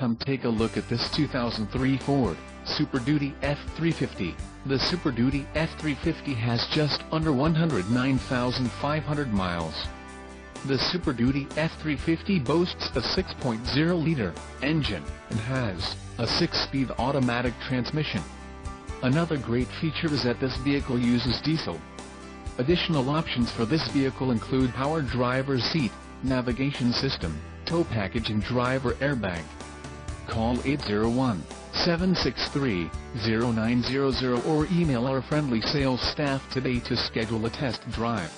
Come take a look at this 2003 Ford Super Duty F-350. The Super Duty F-350 has just under 109,500 miles. The Super Duty F-350 boasts a 6.0-liter engine and has a 6-speed automatic transmission. Another great feature is that this vehicle uses diesel. Additional options for this vehicle include power driver's seat, navigation system, tow package and driver airbag. Call 801-763-0900 or email our friendly sales staff today to schedule a test drive.